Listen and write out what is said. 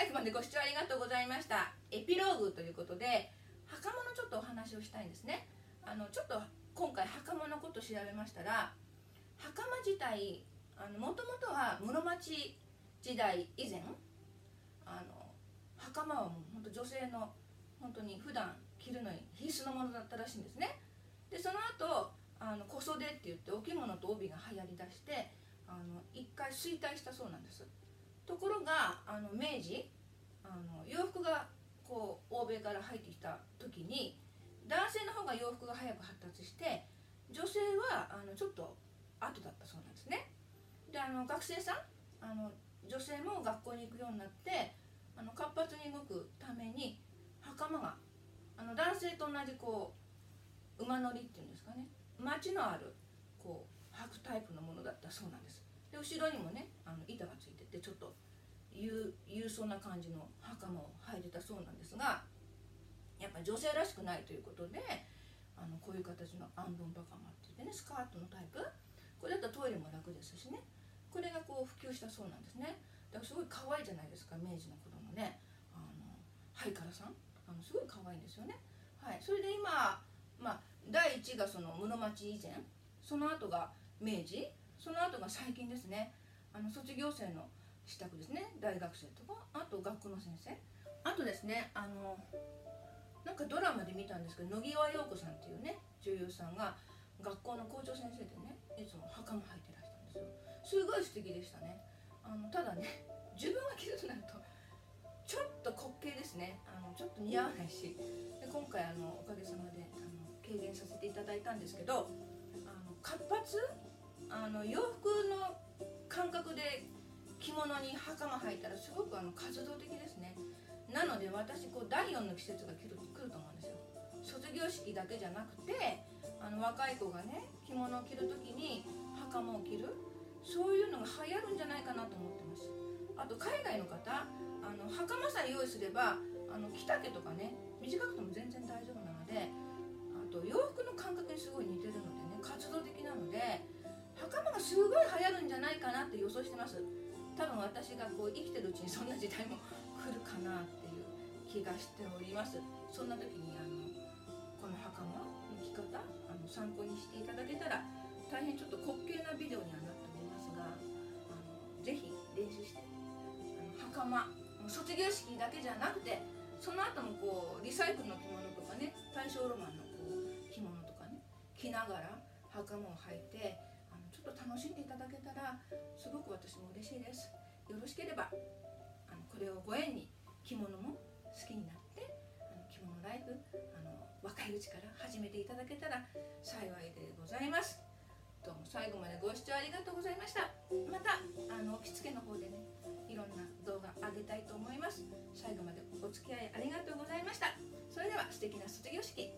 最後までご視聴ありがとうございました。エピローグということで袴のちょっとお話をしたいんですね。ちょっと今回袴のことを調べましたら、袴自体もともとは室町時代以前袴はもう本当女性の本当に普段着るのに必須のものだったらしいんですね。でその後小袖って言ってお着物と帯が流行りだして一回衰退したそうなんです。ところが明治洋服がこう欧米から入ってきた時に男性の方が洋服が早く発達して女性はちょっと後だったそうなんですね。で学生さん女性も学校に行くようになって活発に動くために袴が男性と同じこう馬乗りっていうんですかね、町のあるこう履くタイプのものだったそうなんです。で後ろにもね板がついててちょっと勇壮な感じの袴を履いてたそうなんですが、やっぱり女性らしくないということでこういう形のアンドン袴っていってね、スカートのタイプ、これだったらトイレも楽ですしね、これがこう普及したそうなんですね。だからすごい可愛いじゃないですか、明治の子供ね、ハイカラさんすごい可愛いんですよね。はい、それで今、まあ、第1がその室町以前、その後が明治、その後が最近ですね。卒業生の支度ですね、大学生とか、あと学校の先生、あとですねなんかドラマで見たんですけど、野際陽子さんっていうね女優さんが学校の校長先生でねいつも袴履いてらしたんですよ。すごい素敵でしたね。ただね自分が着るとなるとちょっと滑稽ですね。ちょっと似合わないし、で今回おかげさまで軽減させていただいたんですけど、活発洋服の感覚で着物に袴履いたらすごく活動的ですね。なので私こう第4の季節が来ると思うんですよ。卒業式だけじゃなくて若い子がね着物を着る時に袴を着る、そういうのが流行るんじゃないかなと思ってます。あと海外の方袴さえ用意すれば着丈とかね短くても全然大丈夫なので、あと洋服の感覚にすごい似てるのでね活動的なので袴がすごい流行るんじゃないかなって予想してます。多分私がこう生きてるうちにそんな時代も来るかなっていう気がしております。そんな時にこの袴の着方参考にしていただけたら大変ちょっと滑稽なビデオにはなっておりますが、ぜひ練習して袴卒業式だけじゃなくてその後もこうリサイクルの着物とかね大正ロマンのこう着物とかね着ながら袴を履いてちょっと楽しんでいただけたらすごく私も嬉しいです。よろしければこれをご縁に着物も好きになって着物ライブ若いうちから始めていただけたら幸いでございます。どうも最後までご視聴ありがとうございました。また着付けの方でねいろんな動画あげたいと思います。最後までお付き合いありがとうございました。それでは素敵な卒業式